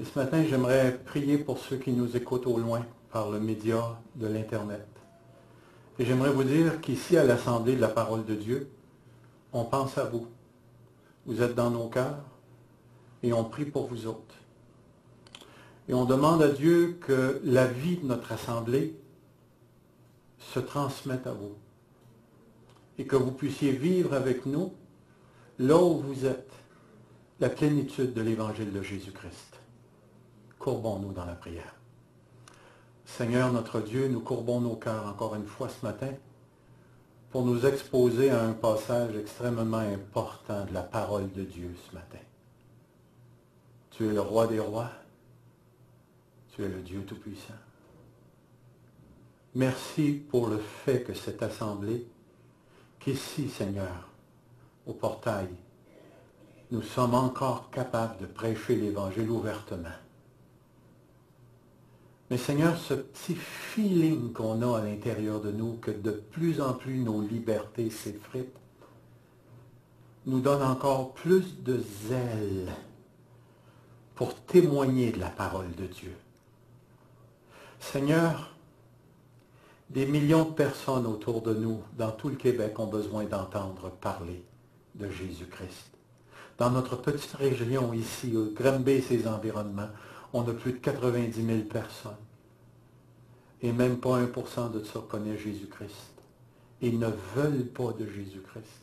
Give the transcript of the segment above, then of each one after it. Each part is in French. Et ce matin, j'aimerais prier pour ceux qui nous écoutent au loin par le média de l'Internet. Et j'aimerais vous dire qu'ici, à l'Assemblée de la Parole de Dieu, on pense à vous. Vous êtes dans nos cœurs et on prie pour vous autres. Et on demande à Dieu que la vie de notre Assemblée se transmette à vous et que vous puissiez vivre avec nous, là où vous êtes, la plénitude de l'Évangile de Jésus-Christ. Courbons-nous dans la prière. Seigneur notre Dieu, nous courbons nos cœurs encore une fois ce matin pour nous exposer à un passage extrêmement important de la parole de Dieu ce matin. Tu es le roi des rois, tu es le Dieu Tout-Puissant. Merci pour le fait que cette assemblée, qu'ici, Seigneur, au portail, nous sommes encore capables de prêcher l'Évangile ouvertement. Mais Seigneur, ce petit feeling qu'on a à l'intérieur de nous, que de plus en plus nos libertés s'effritent, nous donne encore plus de zèle pour témoigner de la parole de Dieu. Seigneur, des millions de personnes autour de nous, dans tout le Québec, ont besoin d'entendre parler de Jésus-Christ. Dans notre petite région ici, au Granby et ses environnements, on a plus de 90 000 personnes. Et même pas 1% de ceux connaissent Jésus-Christ. Ils ne veulent pas de Jésus-Christ.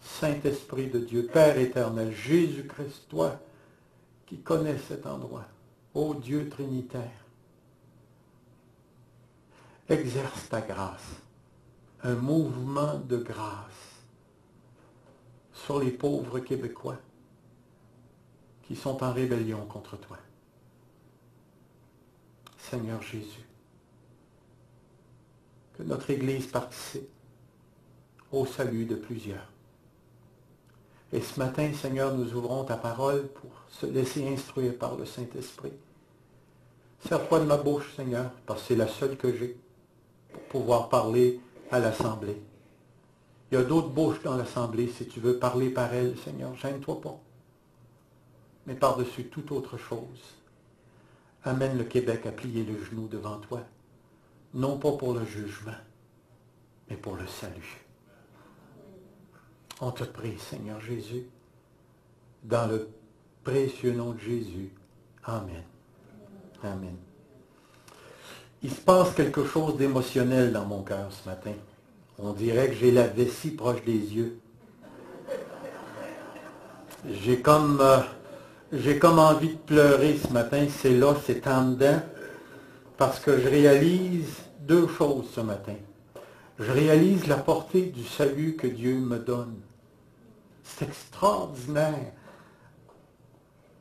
Saint-Esprit de Dieu, Père éternel, Jésus-Christ, toi qui connais cet endroit, ô Dieu trinitaire, exerce ta grâce, un mouvement de grâce sur les pauvres Québécois qui sont en rébellion contre toi. Seigneur Jésus, que notre Église participe au salut de plusieurs. Et ce matin, Seigneur, nous ouvrons ta parole pour se laisser instruire par le Saint-Esprit. Sers-toi de ma bouche, Seigneur, parce que c'est la seule que j'ai pour pouvoir parler à l'Assemblée. Il y a d'autres bouches dans l'Assemblée, si tu veux parler par elles, Seigneur, gêne-toi pas. Mais par-dessus toute autre chose, amène le Québec à plier le genou devant toi, non pas pour le jugement, mais pour le salut. On te prie, Seigneur Jésus, dans le précieux nom de Jésus. Amen. Amen. Il se passe quelque chose d'émotionnel dans mon cœur ce matin. On dirait que j'ai la vessie proche des yeux. J'ai comme envie de pleurer ce matin, c'est là, c'est en dedans, parce que je réalise deux choses ce matin. Je réalise la portée du salut que Dieu me donne. C'est extraordinaire.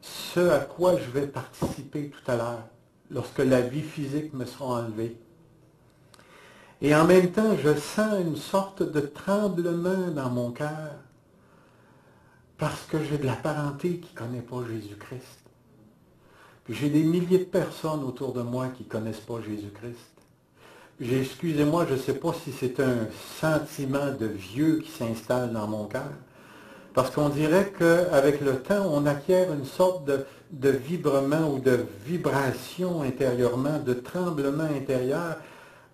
Ce à quoi je vais participer tout à l'heure, lorsque la vie physique me sera enlevée. Et en même temps, je sens une sorte de tremblement dans mon cœur, parce que j'ai de la parenté qui ne connaît pas Jésus-Christ. Puis j'ai des milliers de personnes autour de moi qui ne connaissent pas Jésus-Christ. J'ai, excusez-moi, je ne sais pas si c'est un sentiment de vieux qui s'installe dans mon cœur, parce qu'on dirait qu'avec le temps, on acquiert une sorte de vibrement ou de vibration intérieurement, de tremblement intérieur.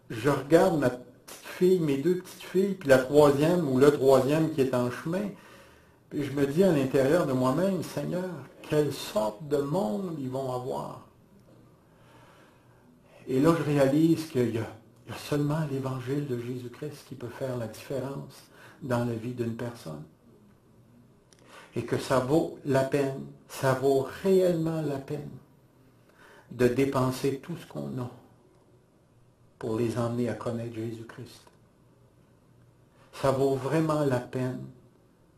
Je regarde ma petite fille, mes deux petites filles, puis la troisième ou le troisième qui est en chemin, puis je me dis à l'intérieur de moi-même, Seigneur, quelle sorte de monde ils vont avoir. Et là, je réalise qu'il y a seulement l'Évangile de Jésus-Christ qui peut faire la différence dans la vie d'une personne. Et que ça vaut la peine, ça vaut réellement la peine de dépenser tout ce qu'on a pour les emmener à connaître Jésus-Christ. Ça vaut vraiment la peine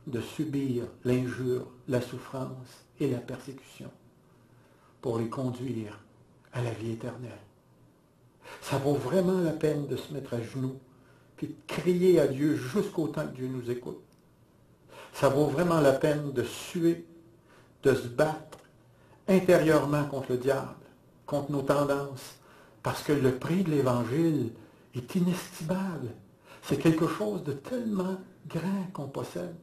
de subir l'injure, la souffrance et la persécution pour les conduire à la vie éternelle. Ça vaut vraiment la peine de se mettre à genoux puis de crier à Dieu jusqu'au temps que Dieu nous écoute. Ça vaut vraiment la peine de suer, de se battre intérieurement contre le diable, contre nos tendances, parce que le prix de l'Évangile est inestimable. C'est quelque chose de tellement grand qu'on possède.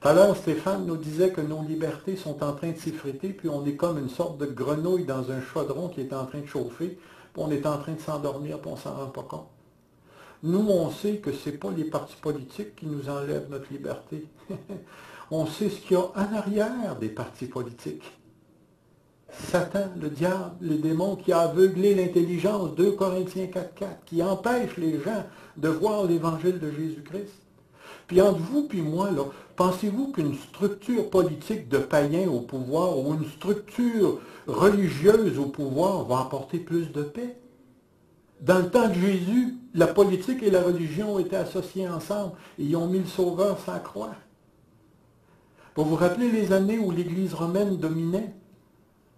Tout à l'heure, Stéphane nous disait que nos libertés sont en train de s'effriter, puis on est comme une sorte de grenouille dans un chaudron qui est en train de chauffer, puis on est en train de s'endormir, puis on ne s'en rend pas compte. Nous, on sait que ce n'est pas les partis politiques qui nous enlèvent notre liberté. On sait ce qu'il y a en arrière des partis politiques. Satan, le diable, le démon qui a aveuglé l'intelligence, 2 Corinthiens 4.4, qui empêche les gens de voir l'évangile de Jésus-Christ. Puis entre vous puis moi, là, pensez-vous qu'une structure politique de païens au pouvoir ou une structure religieuse au pouvoir va apporter plus de paix? Dans le temps de Jésus, la politique et la religion étaient associées ensemble et ils ont mis le Sauveur sans croix. Vous vous rappelez les années où l'Église romaine dominait?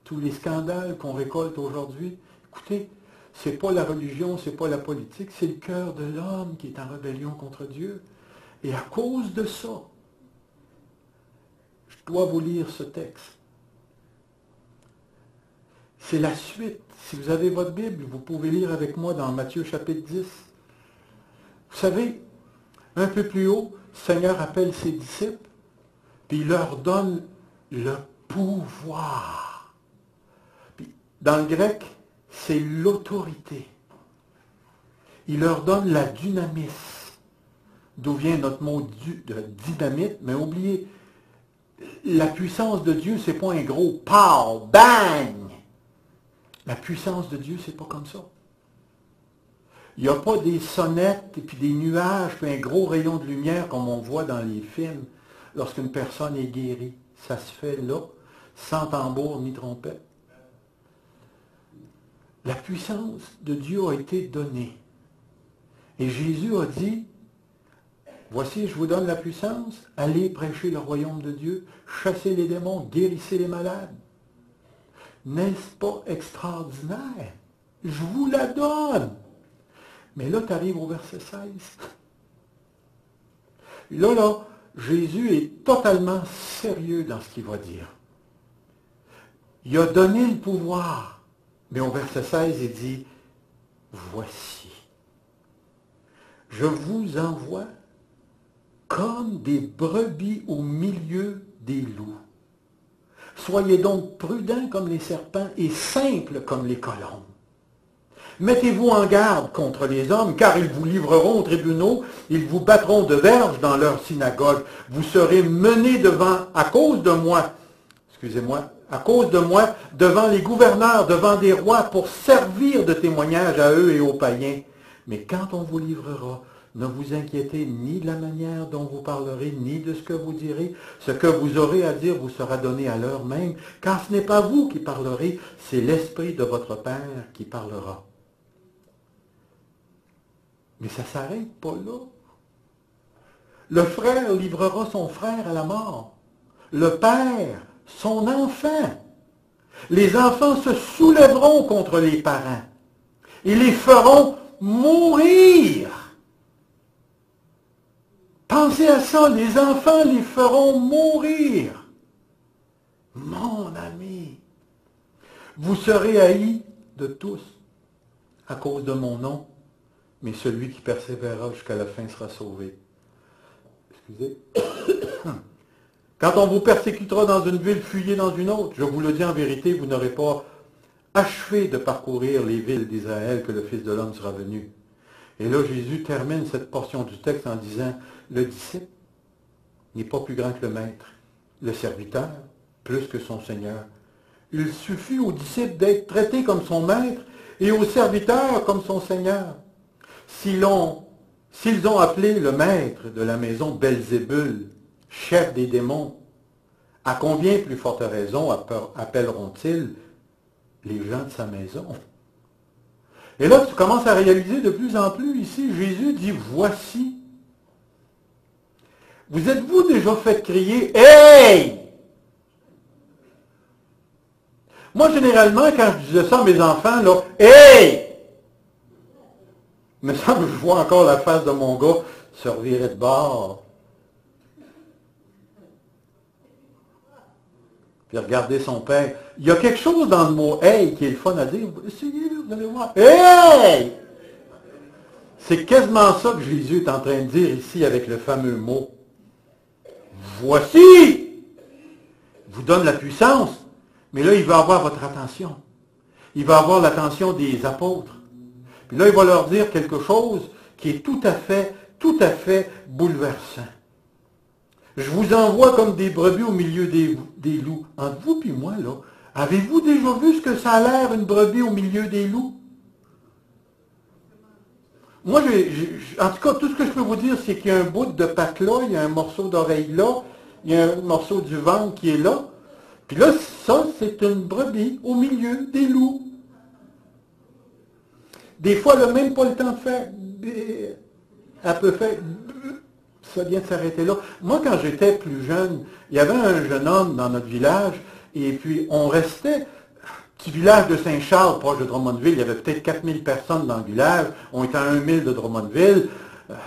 Tous les scandales qu'on récolte aujourd'hui, écoutez, ce n'est pas la religion, ce n'est pas la politique, c'est le cœur de l'homme qui est en rébellion contre Dieu. Et à cause de ça, je dois vous lire ce texte. C'est la suite. Si vous avez votre Bible, vous pouvez lire avec moi dans Matthieu chapitre 10. Vous savez, un peu plus haut, le Seigneur appelle ses disciples, puis il leur donne le pouvoir. Dans le grec, c'est l'autorité. Il leur donne la dynamis, d'où vient notre mot de dynamite, mais oubliez, la puissance de Dieu, c'est pas un gros « pow »,« bang ». La puissance de Dieu, c'est pas comme ça. Il n'y a pas des sonnettes, et puis des nuages, puis un gros rayon de lumière, comme on voit dans les films, lorsqu'une personne est guérie. Ça se fait là, sans tambour ni trompette. La puissance de Dieu a été donnée. Et Jésus a dit, « Voici, je vous donne la puissance, allez prêcher le royaume de Dieu, chassez les démons, guérissez les malades. » N'est-ce pas extraordinaire? Je vous la donne! Mais là, tu arrives au verset 16. Là, Jésus est totalement sérieux dans ce qu'il va dire. Il a donné le pouvoir. Mais au verset 16, il dit, « Voici, je vous envoie comme des brebis au milieu des loups. Soyez donc prudents comme les serpents et simples comme les colombes. Mettez-vous en garde contre les hommes, car ils vous livreront aux tribunaux, ils vous battront de verges dans leur synagogue. Vous serez menés devant, à cause de moi, excusez-moi, à cause de moi, devant les gouverneurs, devant des rois, pour servir de témoignage à eux et aux païens. Mais quand on vous livrera, ne vous inquiétez ni de la manière dont vous parlerez, ni de ce que vous direz. Ce que vous aurez à dire vous sera donné à l'heure même, car ce n'est pas vous qui parlerez, c'est l'Esprit de votre Père qui parlera. » Mais ça ne s'arrête pas là. Le frère livrera son frère à la mort. Le Père, son enfant. Les enfants se soulèveront contre les parents et les feront mourir. Pensez à ça, les enfants les feront mourir. Mon ami, vous serez haïs de tous à cause de mon nom, mais celui qui persévérera jusqu'à la fin sera sauvé. Excusez. Quand on vous persécutera dans une ville, fuyez dans une autre. Je vous le dis en vérité, vous n'aurez pas achevé de parcourir les villes d'Israël que le Fils de l'homme sera venu. Et là, Jésus termine cette portion du texte en disant, le disciple n'est pas plus grand que le maître, le serviteur plus que son Seigneur. Il suffit au disciple d'être traité comme son maître et au serviteur comme son Seigneur. S'ils ont appelé le maître de la maison Belzébul, chef des démons, à combien plus forte raison appelleront-ils les gens de sa maison? Et là, tu commences à réaliser de plus en plus ici, Jésus dit, voici. Vous êtes-vous déjà fait crier, hey! Moi, généralement, quand je disais ça à mes enfants, là, hey! Il me semble que je vois encore la face de mon gars se revirer de bord. Regardez son père. Il y a quelque chose dans le mot « hey » qui est le fun à dire. Essayez, vous allez voir. « Hey » C'est quasiment ça que Jésus est en train de dire ici avec le fameux mot. « voici, vous donne la puissance, mais là, il veut avoir votre attention. Il va avoir l'attention des apôtres. Puis là, il va leur dire quelque chose qui est tout à fait bouleversant. Je vous envoie comme des brebis au milieu des loups. Entre vous puis moi, là, avez-vous déjà vu ce que ça a l'air, une brebis au milieu des loups? Moi, en tout cas, tout ce que je peux vous dire, c'est qu'il y a un bout de patte là, il y a un morceau d'oreille là, il y a un morceau du ventre qui est là. Puis là, ça, c'est une brebis au milieu des loups. Des fois, elle n'a même pas le temps de faire... Elle peut faire... Ça vient de s'arrêter là. Moi, quand j'étais plus jeune, il y avait un jeune homme dans notre village, et puis on restait... Petit village de Saint-Charles, proche de Drummondville, il y avait peut-être 4000 personnes dans le village, on était à 1000 de Drummondville,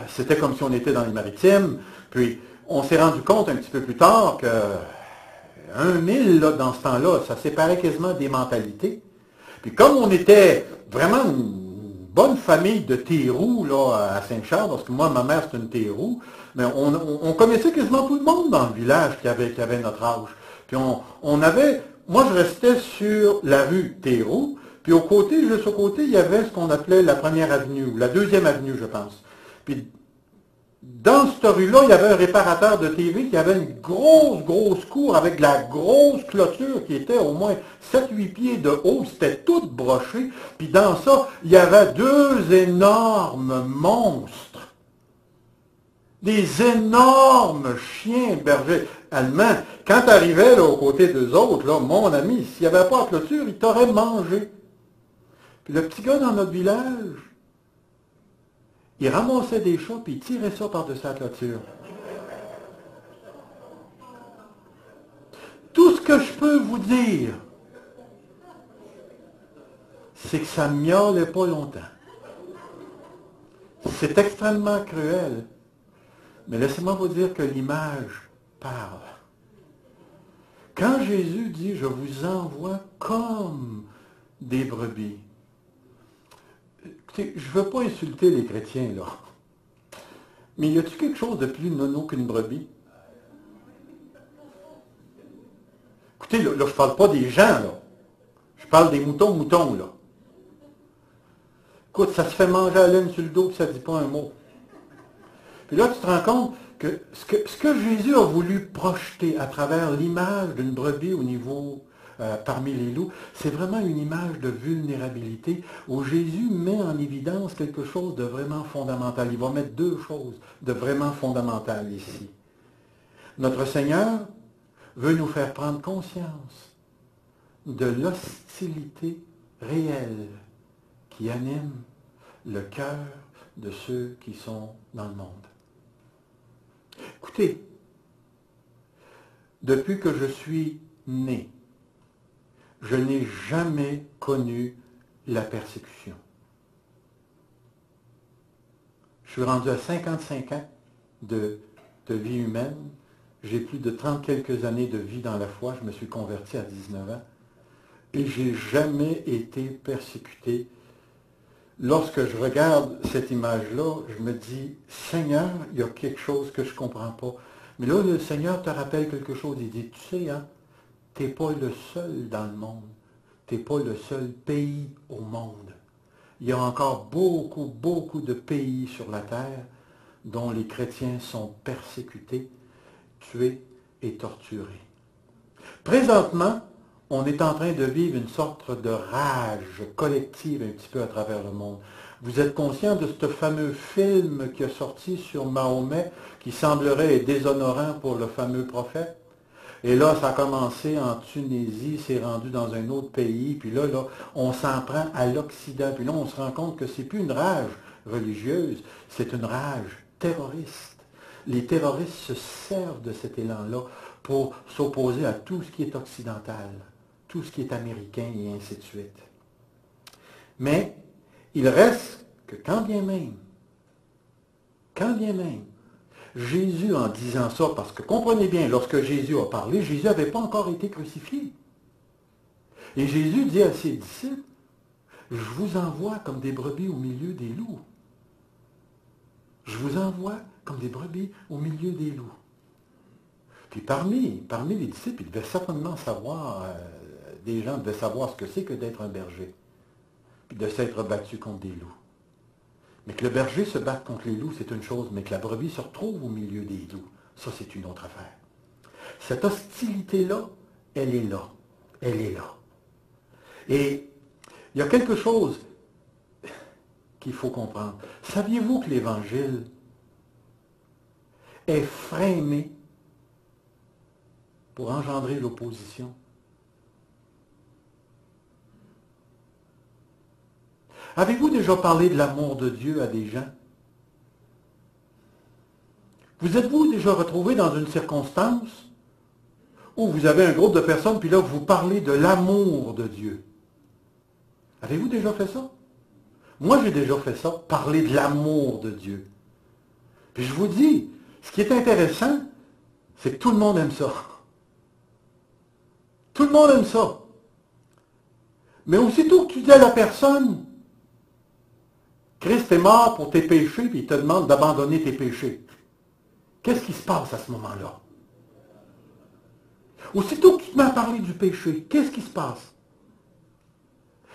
c'était comme si on était dans les Maritimes, puis on s'est rendu compte un petit peu plus tard que 1000, là, dans ce temps-là, ça séparait quasiment des mentalités. Puis comme on était vraiment une bonne famille de Théroux, là, à Saint-Charles, parce que moi, ma mère, c'est une Théroux, mais on connaissait quasiment tout le monde dans le village qui avait notre âge. Puis on avait... Moi, je restais sur la rue Terreau, puis au côté, juste au côté, il y avait ce qu'on appelait la première avenue, ou la deuxième avenue, je pense. Puis, dans cette rue-là, il y avait un réparateur de TV qui avait une grosse cour avec de la grosse clôture qui était au moins 7-8 pieds de haut. C'était tout broché. Puis dans ça, il y avait deux énormes monstres. Des énormes chiens bergers allemands. Quand tu arrivais là, aux côtés d'eux autres, là, mon ami, s'il n'y avait pas de clôture, il t'aurait mangé. Puis le petit gars dans notre village, il ramassait des chats puis il tirait ça par-dessus la clôture. Tout ce que je peux vous dire, c'est que ça ne miaulait pas longtemps. C'est extrêmement cruel. Mais laissez-moi vous dire que l'image parle. Quand Jésus dit « Je vous envoie comme des brebis », écoutez, je ne veux pas insulter les chrétiens, là. Mais y a-t-il quelque chose de plus nono qu'une brebis? Écoutez, là, je ne parle pas des gens, là. Je parle des moutons, là. Écoute, ça se fait manger à laine sur le dos, puis ça ne dit pas un mot. Puis là, tu te rends compte que ce que Jésus a voulu projeter à travers l'image d'une brebis au niveau, parmi les loups, c'est vraiment une image de vulnérabilité où Jésus met en évidence quelque chose de vraiment fondamental. Il va mettre deux choses de vraiment fondamentales ici. Notre Seigneur veut nous faire prendre conscience de l'hostilité réelle qui anime le cœur de ceux qui sont dans le monde. Écoutez, depuis que je suis né, je n'ai jamais connu la persécution. Je suis rendu à 55 ans de vie humaine. J'ai plus de 30 quelques années de vie dans la foi. Je me suis converti à 19 ans. Et j'ai jamais été persécuté. Lorsque je regarde cette image-là, je me dis, Seigneur, il y a quelque chose que je ne comprends pas. Mais là, le Seigneur te rappelle quelque chose. Il dit, tu sais, hein, tu n'es pas le seul dans le monde. Tu n'es pas le seul pays au monde. Il y a encore beaucoup de pays sur la terre dont les chrétiens sont persécutés, tués et torturés. Présentement, on est en train de vivre une sorte de rage collective un petit peu à travers le monde. Vous êtes conscient de ce fameux film qui est sorti sur Mahomet, qui semblerait être déshonorant pour le fameux prophète? Et là, ça a commencé en Tunisie, c'est rendu dans un autre pays, puis là on s'en prend à l'Occident. Puis là, on se rend compte que c'est plus une rage religieuse, c'est une rage terroriste. Les terroristes se servent de cet élan-là pour s'opposer à tout ce qui est occidental, tout ce qui est américain et ainsi de suite. Mais il reste que quand bien même, Jésus en disant ça, parce que comprenez bien, lorsque Jésus a parlé, Jésus n'avait pas encore été crucifié. Et Jésus dit à ses disciples, « Je vous envoie comme des brebis au milieu des loups. Je vous envoie comme des brebis au milieu des loups. » Puis parmi les disciples, ils devaient certainement savoir, des gens devaient savoir ce que c'est que d'être un berger, puis de s'être battu contre des loups. Mais que le berger se batte contre les loups, c'est une chose, mais que la brebis se retrouve au milieu des loups, ça c'est une autre affaire. Cette hostilité-là, elle est là. Elle est là. Et il y a quelque chose qu'il faut comprendre. Saviez-vous que l'Évangile est freiné pour engendrer l'opposition? Avez-vous déjà parlé de l'amour de Dieu à des gens? Vous êtes-vous déjà retrouvé dans une circonstance où vous avez un groupe de personnes, puis là, vous parlez de l'amour de Dieu? Avez-vous déjà fait ça? Moi, j'ai déjà fait ça, parler de l'amour de Dieu. Puis je vous dis, ce qui est intéressant, c'est que tout le monde aime ça. Tout le monde aime ça. Mais aussitôt que tu dis à la personne, Christ est mort pour tes péchés, puis il te demande d'abandonner tes péchés. Qu'est-ce qui se passe à ce moment-là? Aussitôt que tu te mets à parler du péché, qu'est-ce qui se passe?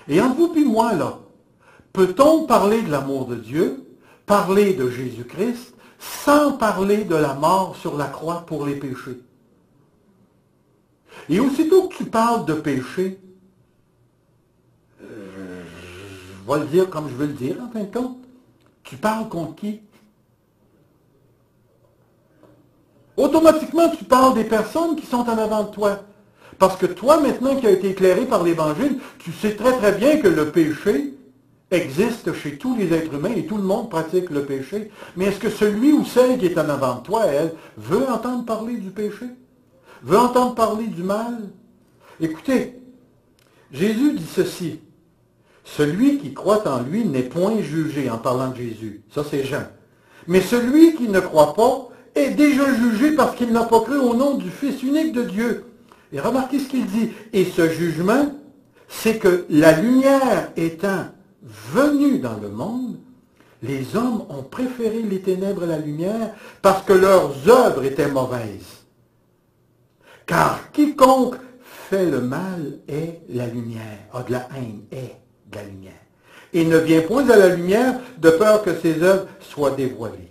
Et entre vous puis moi, là, peut-on parler de l'amour de Dieu, parler de Jésus-Christ, sans parler de la mort sur la croix pour les péchés? Et aussitôt que tu parles de péché, je vais le dire comme je veux le dire, en fin de compte, tu parles contre qui? Automatiquement, tu parles des personnes qui sont en avant de toi. Parce que toi, maintenant qui as été éclairé par l'Évangile, tu sais très très bien que le péché existe chez tous les êtres humains et tout le monde pratique le péché. Mais est-ce que celui ou celle qui est en avant de toi, elle, veut entendre parler du péché? Veut entendre parler du mal? Écoutez, Jésus dit ceci. Celui qui croit en lui n'est point jugé, en parlant de Jésus. Ça, c'est Jean. Mais celui qui ne croit pas est déjà jugé parce qu'il n'a pas cru au nom du Fils unique de Dieu. Et remarquez ce qu'il dit. Et ce jugement, c'est que la lumière étant venue dans le monde, les hommes ont préféré les ténèbres à la lumière parce que leurs œuvres étaient mauvaises. Car quiconque fait le mal est la lumière, a de la haine, est de la lumière. Et ne vient point à la lumière de peur que ses œuvres soient dévoilées.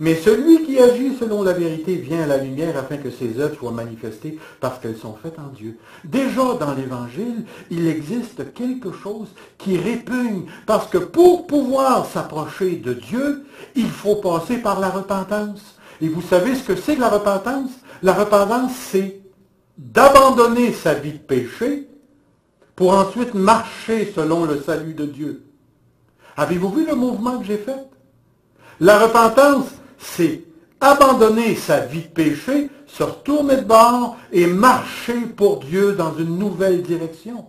Mais celui qui agit selon la vérité vient à la lumière afin que ses œuvres soient manifestées parce qu'elles sont faites en Dieu. Déjà dans l'Évangile, il existe quelque chose qui répugne parce que pour pouvoir s'approcher de Dieu, il faut passer par la repentance. Et vous savez ce que c'est que la repentance? La repentance, c'est d'abandonner sa vie de péché pour ensuite marcher selon le salut de Dieu. Avez-vous vu le mouvement que j'ai fait? La repentance, c'est abandonner sa vie de péché, se retourner de bord et marcher pour Dieu dans une nouvelle direction.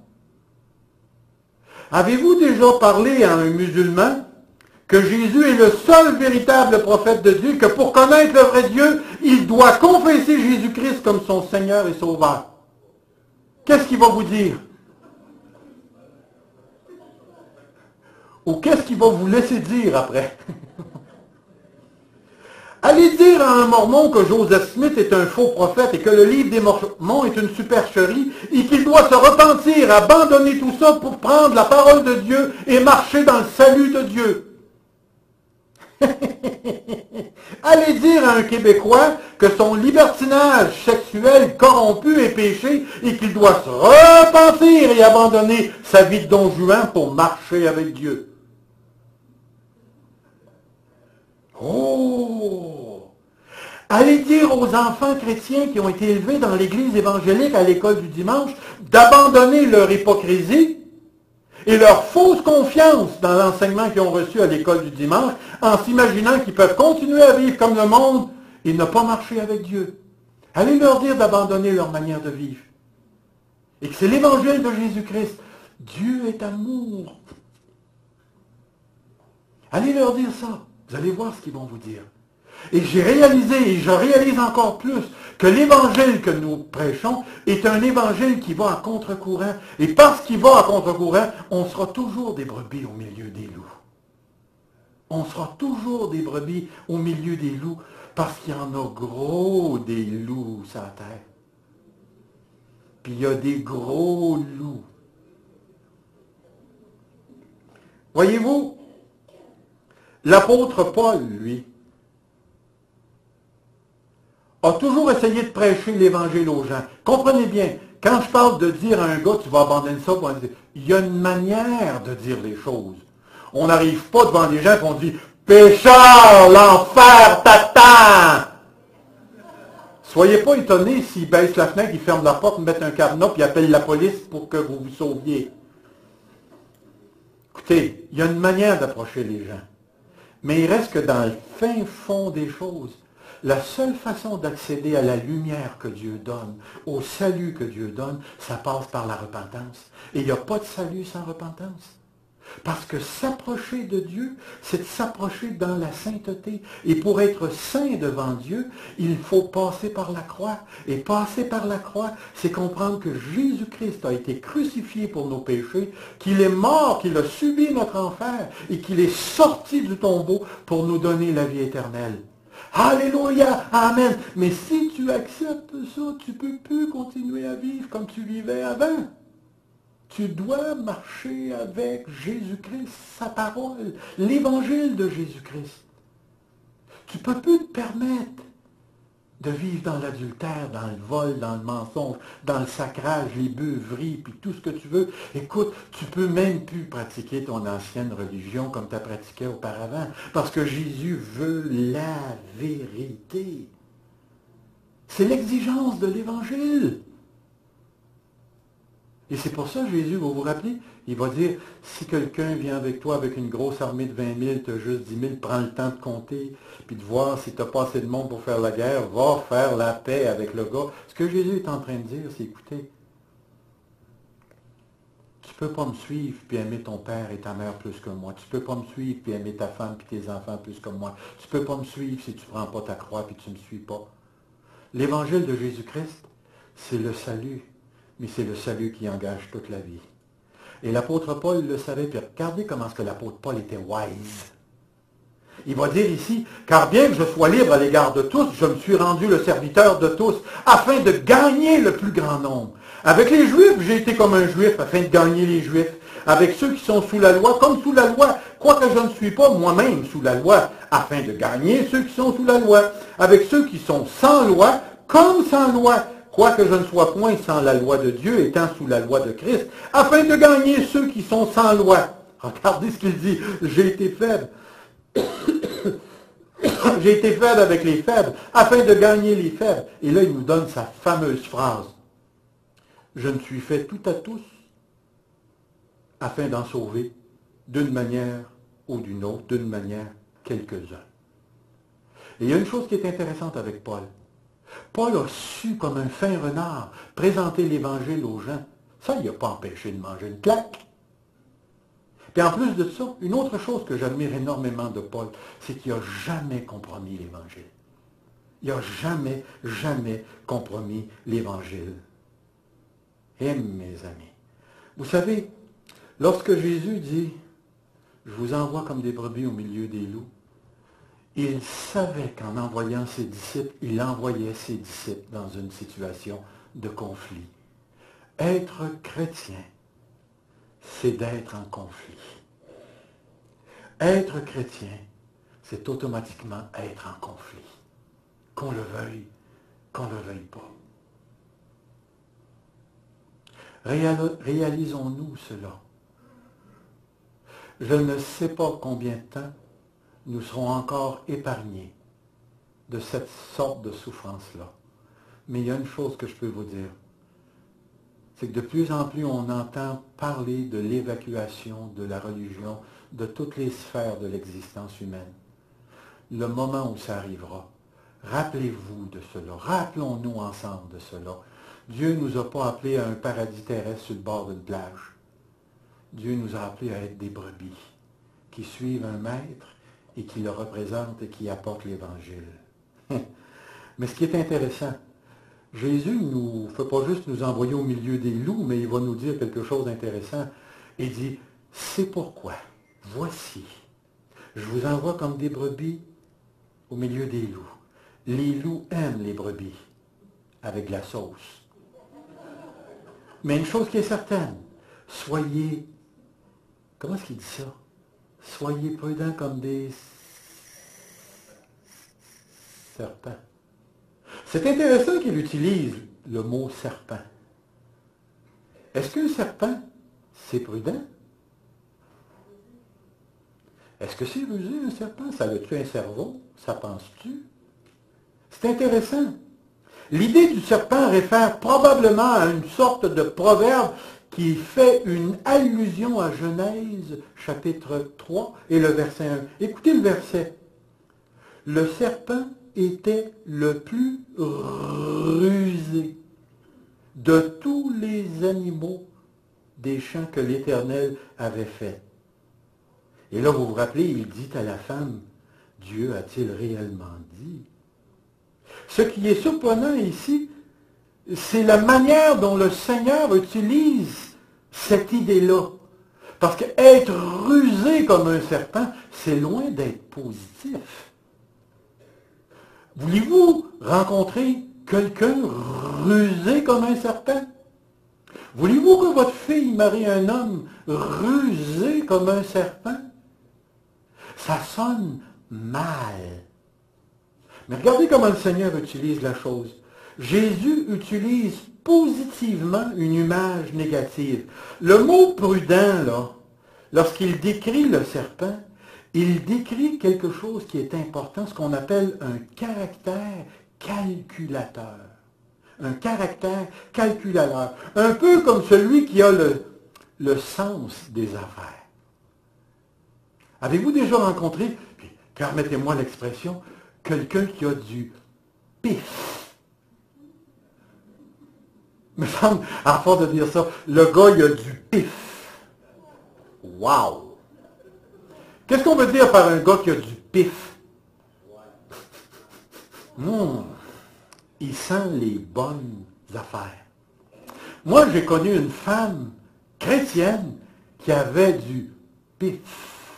Avez-vous déjà parlé à un musulman que Jésus est le seul véritable prophète de Dieu, que pour connaître le vrai Dieu, il doit confesser Jésus-Christ comme son Seigneur et Sauveur? Qu'est-ce qu'il va vous dire? Ou qu'est-ce qu'il va vous laisser dire après? Allez dire à un mormon que Joseph Smith est un faux prophète et que le livre des mormons est une supercherie et qu'il doit se repentir, abandonner tout ça pour prendre la parole de Dieu et marcher dans le salut de Dieu. Allez dire à un Québécois que son libertinage sexuel corrompu est péché et qu'il doit se repentir et abandonner sa vie de Don Juan pour marcher avec Dieu. Oh! Allez dire aux enfants chrétiens qui ont été élevés dans l'église évangélique à l'école du dimanche d'abandonner leur hypocrisie et leur fausse confiance dans l'enseignement qu'ils ont reçu à l'école du dimanche en s'imaginant qu'ils peuvent continuer à vivre comme le monde et ne pas marcher avec Dieu. Allez leur dire d'abandonner leur manière de vivre. Et que c'est l'évangile de Jésus-Christ. Dieu est amour. Allez leur dire ça. Vous allez voir ce qu'ils vont vous dire. Et j'ai réalisé, et je réalise encore plus, que l'évangile que nous prêchons est un évangile qui va à contre-courant. Et parce qu'il va à contre-courant, on sera toujours des brebis au milieu des loups. On sera toujours des brebis au milieu des loups. Parce qu'il y en a gros des loups sur la terre. Puis il y a des gros loups. Voyez-vous, l'apôtre Paul, lui, a toujours essayé de prêcher l'Évangile aux gens. Comprenez bien, quand je parle de dire à un gars, tu vas abandonner ça, il y a une manière de dire les choses. On n'arrive pas devant les gens et on dit, « Pécheur, l'enfer t'attend! » Soyez pas étonnés s'ils baissent la fenêtre, ils ferment la porte, mettent un cadenas, puis appellent la police pour que vous vous sauviez. Écoutez, il y a une manière d'approcher les gens. Mais il reste que dans le fin fond des choses, la seule façon d'accéder à la lumière que Dieu donne, au salut que Dieu donne, ça passe par la repentance. Et il n'y a pas de salut sans repentance. Parce que s'approcher de Dieu, c'est de s'approcher dans la sainteté. Et pour être saint devant Dieu, il faut passer par la croix. Et passer par la croix, c'est comprendre que Jésus-Christ a été crucifié pour nos péchés, qu'il est mort, qu'il a subi notre enfer, et qu'il est sorti du tombeau pour nous donner la vie éternelle. Alléluia! Amen! Mais si tu acceptes ça, tu ne peux plus continuer à vivre comme tu vivais avant. Tu dois marcher avec Jésus-Christ, sa parole, l'évangile de Jésus-Christ. Tu ne peux plus te permettre de vivre dans l'adultère, dans le vol, dans le mensonge, dans le sacrage, les beuveries, puis tout ce que tu veux. Écoute, tu ne peux même plus pratiquer ton ancienne religion comme tu as pratiqué auparavant, parce que Jésus veut la vérité. C'est l'exigence de l'évangile. Et c'est pour ça que Jésus va vous rappeler, il va dire, si quelqu'un vient avec toi avec une grosse armée de 20 000, tu as juste 10 000, prends le temps de compter, puis de voir si tu n'as pas assez de monde pour faire la guerre, va faire la paix avec le gars. Ce que Jésus est en train de dire, c'est, écoutez, tu ne peux pas me suivre puis aimer ton père et ta mère plus que moi. Tu ne peux pas me suivre puis aimer ta femme puis tes enfants plus que moi. Tu ne peux pas me suivre si tu ne prends pas ta croix puis tu ne me suis pas. L'évangile de Jésus-Christ, c'est le salut. Mais c'est le salut qui engage toute la vie. Et l'apôtre Paul le savait, puis regardez comment est-ce que l'apôtre Paul était wise. Il va dire ici, « Car bien que je sois libre à l'égard de tous, je me suis rendu le serviteur de tous, afin de gagner le plus grand nombre. Avec les Juifs, j'ai été comme un Juif, afin de gagner les Juifs. Avec ceux qui sont sous la loi, comme sous la loi, quoique je ne suis pas moi-même sous la loi, afin de gagner ceux qui sont sous la loi. Avec ceux qui sont sans loi, comme sans loi. Quoique je ne sois point sans la loi de Dieu, étant sous la loi de Christ, afin de gagner ceux qui sont sans loi. » Regardez ce qu'il dit. « J'ai été faible. J'ai été faible avec les faibles, afin de gagner les faibles. » Et là, il nous donne sa fameuse phrase. « Je me suis fait tout à tous, afin d'en sauver, d'une manière ou d'une autre, d'une manière, quelques-uns. » Et il y a une chose qui est intéressante avec Paul. Paul a su, comme un fin renard, présenter l'Évangile aux gens. Ça, il n'a pas empêché de manger une claque. Puis en plus de ça, une autre chose que j'admire énormément de Paul, c'est qu'il n'a jamais compromis l'Évangile. Il n'a jamais, jamais compromis l'Évangile. Et mes amis, vous savez, lorsque Jésus dit « Je vous envoie comme des brebis au milieu des loups », il savait qu'en envoyant ses disciples, il envoyait ses disciples dans une situation de conflit. Être chrétien, c'est d'être en conflit. Être chrétien, c'est automatiquement être en conflit. Qu'on le veuille pas. Réalisons-nous cela. Je ne sais pas combien de temps nous serons encore épargnés de cette sorte de souffrance-là. Mais il y a une chose que je peux vous dire, c'est que de plus en plus on entend parler de l'évacuation de la religion, de toutes les sphères de l'existence humaine. Le moment où ça arrivera, rappelez-vous de cela, rappelons-nous ensemble de cela. Dieu ne nous a pas appelés à un paradis terrestre sur le bord d'une plage. Dieu nous a appelés à être des brebis qui suivent un maître et qui le représente et qui apporte l'Évangile. Mais ce qui est intéressant, Jésus ne nous fait pas juste nous envoyer au milieu des loups, mais il va nous dire quelque chose d'intéressant. Il dit, « C'est pourquoi, voici, je vous envoie comme des brebis au milieu des loups. les loups aiment les brebis avec de la sauce. Mais une chose qui est certaine, soyez, comment est-ce qu'il dit ça? Soyez prudents comme des serpents. C'est intéressant qu'il utilise le mot serpent. Est-ce qu'un serpent, c'est prudent? Est-ce que c'est rusé un serpent? Ça a-tu un cerveau? Ça pense-tu? C'est intéressant. L'idée du serpent réfère probablement à une sorte de proverbe qui fait une allusion à Genèse, chapitre 3 et le verset 1. Écoutez le verset. Le serpent était le plus rusé de tous les animaux des champs que l'Éternel avait faits. Et là, vous vous rappelez, il dit à la femme, « Dieu a-t-il réellement dit? » Ce qui est surprenant ici, c'est la manière dont le Seigneur utilise cette idée-là. Parce que être rusé comme un serpent, c'est loin d'être positif. Voulez-vous rencontrer quelqu'un rusé comme un serpent? Voulez-vous que votre fille marie un homme rusé comme un serpent? Ça sonne mal. Mais regardez comment le Seigneur utilise la chose. Jésus utilise positivement une image négative. Le mot prudent, là, lorsqu'il décrit le serpent, il décrit quelque chose qui est important, ce qu'on appelle un caractère calculateur. Un caractère calculateur. Un peu comme celui qui a le sens des affaires. Avez-vous déjà rencontré, puis permettez-moi l'expression, quelqu'un qui a du pif? Il me semble, à force de dire ça, le gars, il a du pif. Wow! Qu'est-ce qu'on veut dire par un gars qui a du pif? Il sent les bonnes affaires. Moi, j'ai connu une femme chrétienne qui avait du pif.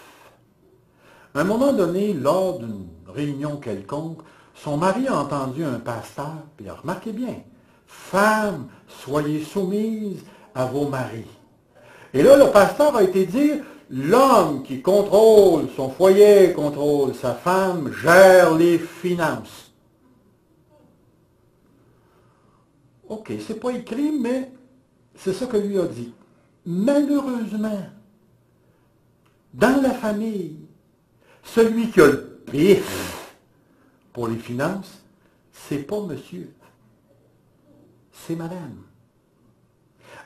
À un moment donné, lors d'une réunion quelconque, son mari a entendu un pasteur, puis remarquez bien, « Femmes, soyez soumises à vos maris. » Et là, le pasteur a été dire, « L'homme qui contrôle son foyer, contrôle sa femme, gère les finances. » OK, c'est pas écrit, mais c'est ça que lui a dit. Malheureusement, dans la famille, celui qui a le pif pour les finances, c'est pas monsieur, c'est madame.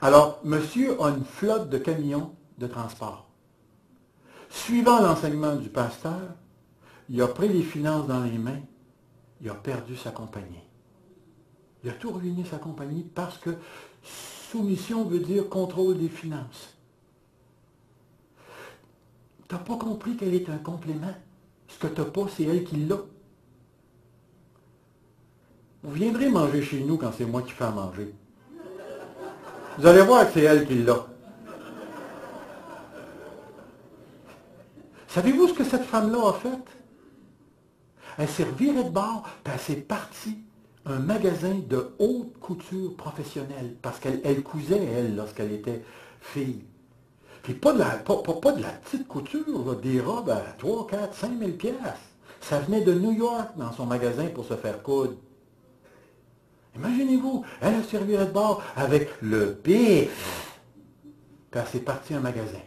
Alors, monsieur a une flotte de camions de transport. Suivant l'enseignement du pasteur, il a pris les finances dans les mains, il a perdu sa compagnie. Il a tout ruiné sa compagnie parce que soumission veut dire contrôle des finances. Tu n'as pas compris qu'elle est un complément. Ce que tu n'as pas, c'est elle qui l'a. Vous viendrez manger chez nous quand c'est moi qui fais à manger. Vous allez voir que c'est elle qui l'a. Savez-vous ce que cette femme-là a fait? Elle s'est revirée de bord, puis elle s'est partie un magasin de haute couture professionnelle, parce qu'elle cousait, elle, lorsqu'elle était fille. Puis pas de la petite couture, là, des robes à 3, 4, 5 000 piastres. Ça venait de New York dans son magasin pour se faire coudre. Imaginez-vous, elle a servi de bord avec le pif. Puis elle s'est partie un magasin.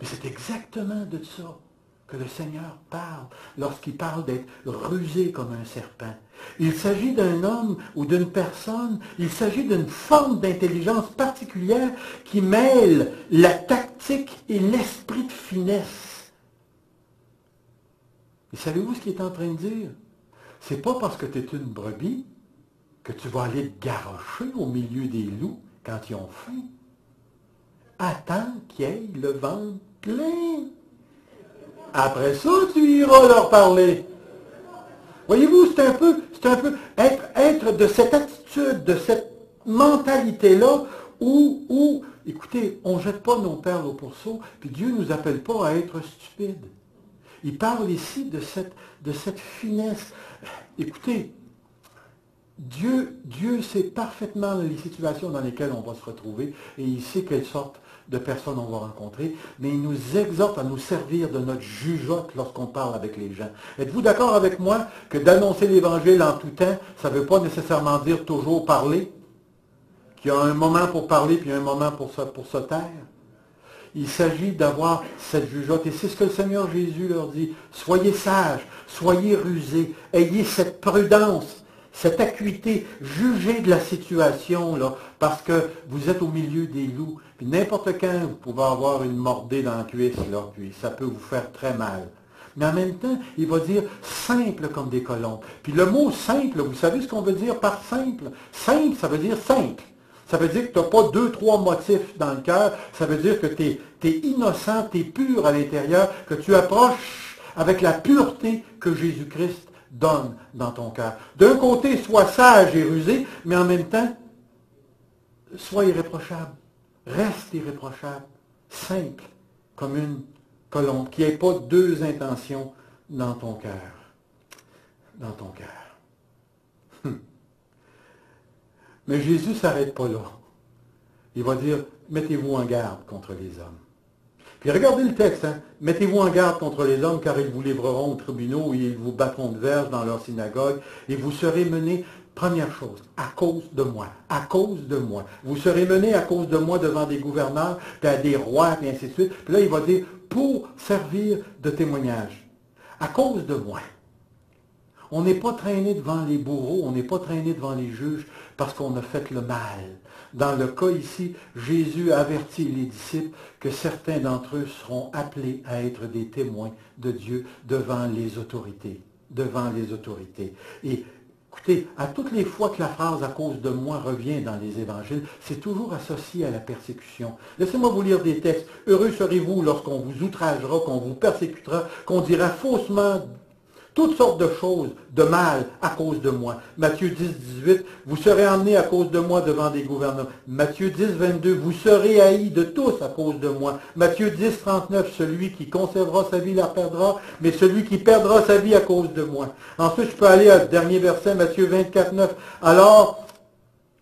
Mais c'est exactement de ça que le Seigneur parle lorsqu'il parle d'être rusé comme un serpent. Il s'agit d'un homme ou d'une personne, il s'agit d'une forme d'intelligence particulière qui mêle la tactique et l'esprit de finesse. Et savez-vous ce qu'il est en train de dire? C'est pas parce que tu es une brebis que tu vas aller te garrocher au milieu des loups quand ils ont faim. Attends qu'ils aient le ventre plein. Après ça, tu iras leur parler. Voyez-vous, c'est un peu être de cette attitude, de cette mentalité-là, où, écoutez, on ne jette pas nos perles au pourceau, puis Dieu ne nous appelle pas à être stupides. Il parle ici de cette finesse. Écoutez, Dieu sait parfaitement les situations dans lesquelles on va se retrouver et il sait quelles sortes de personnes on va rencontrer, mais il nous exhorte à nous servir de notre jugeote lorsqu'on parle avec les gens. Êtes-vous d'accord avec moi que d'annoncer l'Évangile en tout temps, ça ne veut pas nécessairement dire toujours parler? Qu'il y a un moment pour parler, puis un moment pour se taire? Il s'agit d'avoir cette jugeote. Et c'est ce que le Seigneur Jésus leur dit. Soyez sages, soyez rusés, ayez cette prudence, cette acuité, jugez de la situation, là, parce que vous êtes au milieu des loups. Puis n'importe quand, vous pouvez avoir une mordée dans la cuisse, là, puis ça peut vous faire très mal. Mais en même temps, il va dire « simple comme des colombes ». Puis le mot « simple », vous savez ce qu'on veut dire par « simple » ? « Simple », ça veut dire « simple ». Ça veut dire que tu n'as pas 2, 3 motifs dans le cœur. Ça veut dire que tu es innocent, tu es pur à l'intérieur, que tu approches avec la pureté que Jésus-Christ donne dans ton cœur. D'un côté, sois sage et rusé, mais en même temps, sois irréprochable. Reste irréprochable, simple, comme une colombe, qu'il n'y ait pas 2 intentions dans ton cœur. Dans ton cœur. Mais Jésus ne s'arrête pas là. Il va dire, mettez-vous en garde contre les hommes. Puis regardez le texte, hein? Mettez-vous en garde contre les hommes, car ils vous livreront aux tribunaux, et ils vous battront de verges dans leur synagogue, et vous serez menés, première chose, à cause de moi, à cause de moi. Vous serez menés à cause de moi devant des gouverneurs, puis à des rois, et ainsi de suite. Puis là, il va dire, pour servir de témoignage, à cause de moi. On n'est pas traîné devant les bourreaux, on n'est pas traîné devant les juges parce qu'on a fait le mal. Dans le cas ici, Jésus avertit les disciples que certains d'entre eux seront appelés à être des témoins de Dieu devant les autorités. Devant les autorités. Et écoutez, à toutes les fois que la phrase « à cause de moi » revient dans les évangiles, c'est toujours associé à la persécution. Laissez-moi vous lire des textes. « Heureux serez-vous lorsqu'on vous outragera, qu'on vous persécutera, qu'on dira faussement... » toutes sortes de choses, de mal, à cause de moi. Matthieu 10, 18, vous serez emmenés à cause de moi devant des gouverneurs. Matthieu 10, 22, vous serez haïs de tous à cause de moi. Matthieu 10, 39, celui qui conservera sa vie la perdra, mais celui qui perdra sa vie à cause de moi. Ensuite, je peux aller au dernier verset, Matthieu 24, 9. Alors,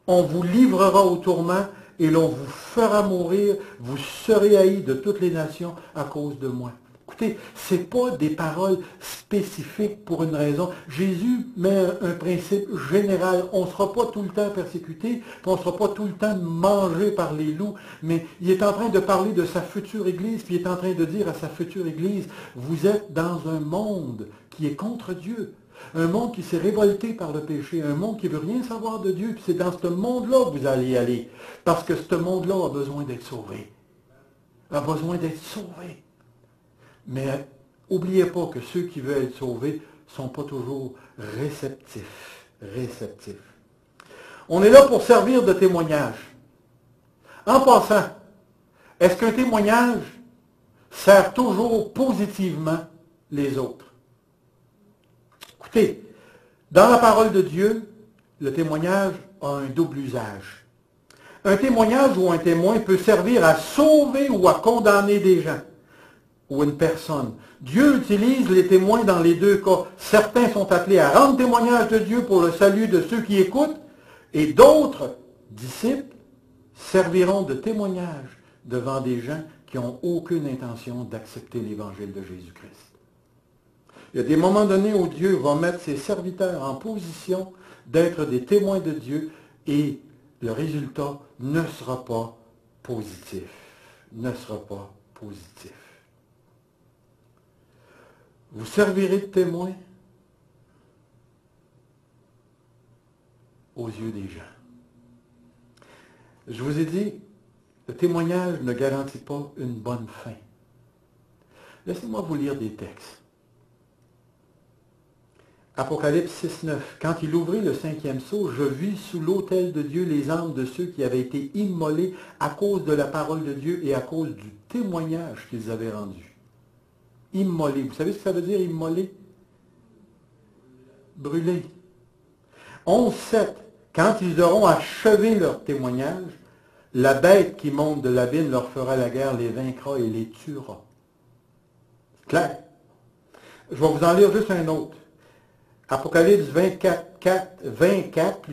on vous livrera au tourment et l'on vous fera mourir. Vous serez haïs de toutes les nations à cause de moi. Écoutez, ce n'est pas des paroles spécifiques pour une raison. Jésus met un principe général. On ne sera pas tout le temps persécuté, on ne sera pas tout le temps mangé par les loups, mais il est en train de parler de sa future Église, puis il est en train de dire à sa future Église, vous êtes dans un monde qui est contre Dieu, un monde qui s'est révolté par le péché, un monde qui ne veut rien savoir de Dieu, puis c'est dans ce monde-là que vous allez aller, parce que ce monde-là a besoin d'être sauvé. A besoin d'être sauvé. Mais n'oubliez pas que ceux qui veulent être sauvés ne sont pas toujours réceptifs. On est là pour servir de témoignage. En passant, est-ce qu'un témoignage sert toujours positivement les autres? Écoutez, dans la parole de Dieu, le témoignage a un double usage. Un témoignage ou un témoin peut servir à sauver ou à condamner des gens. Ou une personne. Dieu utilise les témoins dans les deux cas. Certains sont appelés à rendre témoignage de Dieu pour le salut de ceux qui écoutent, et d'autres, disciples, serviront de témoignage devant des gens qui n'ont aucune intention d'accepter l'Évangile de Jésus-Christ. Il y a des moments donnés où Dieu va mettre ses serviteurs en position d'être des témoins de Dieu, et le résultat ne sera pas positif. Ne sera pas positif. Vous servirez de témoin aux yeux des gens. Je vous ai dit, le témoignage ne garantit pas une bonne fin. Laissez-moi vous lire des textes. Apocalypse 6, 9. Quand il ouvrit le 5e sceau, je vis sous l'autel de Dieu les âmes de ceux qui avaient été immolés à cause de la parole de Dieu et à cause du témoignage qu'ils avaient rendu. Immolé. Vous savez ce que ça veut dire, immolé? Brûlé. 11.7. Quand ils auront achevé leur témoignage, la bête qui monte de l'abîme leur fera la guerre, les vaincra et les tuera. Clair. Je vais vous en lire juste un autre. Apocalypse 24,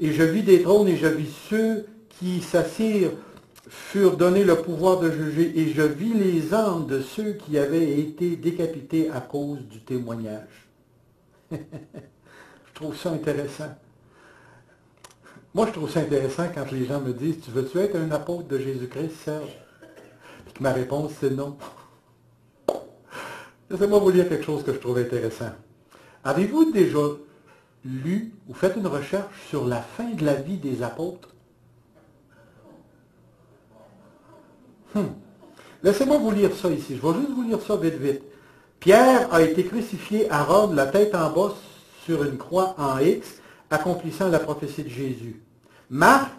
et je vis des trônes et je vis ceux qui s'assirent furent donnés le pouvoir de juger, et je vis les âmes de ceux qui avaient été décapités à cause du témoignage. Je trouve ça intéressant. Moi, je trouve ça intéressant quand les gens me disent « Tu veux-tu être un apôtre de Jésus-Christ, Serge? » Et que ma réponse, c'est non. Laissez-moi vous lire quelque chose que je trouve intéressant. Avez-vous déjà lu ou fait une recherche sur la fin de la vie des apôtres? Laissez-moi vous lire ça ici. Je vais juste vous lire ça vite, vite. Pierre a été crucifié à Rome, la tête en bas sur une croix en X, accomplissant la prophétie de Jésus. Marc